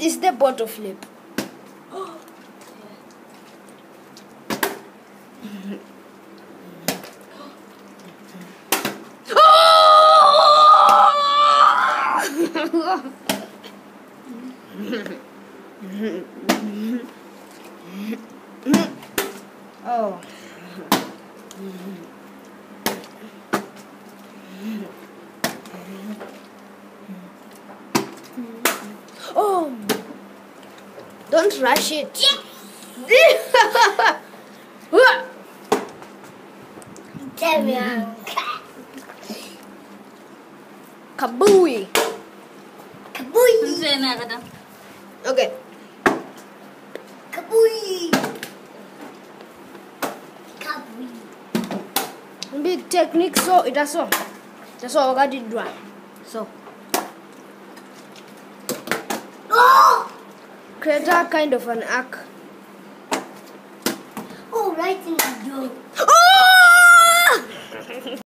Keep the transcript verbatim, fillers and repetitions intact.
is the bottle flip. Oh. Oh. Don't rush it. Kabooey. Kabooey. Okay. Kabooey. Big technique, so it has so that's all I got it dry. So oh! Create a kind of an arc. Oh, right in the door.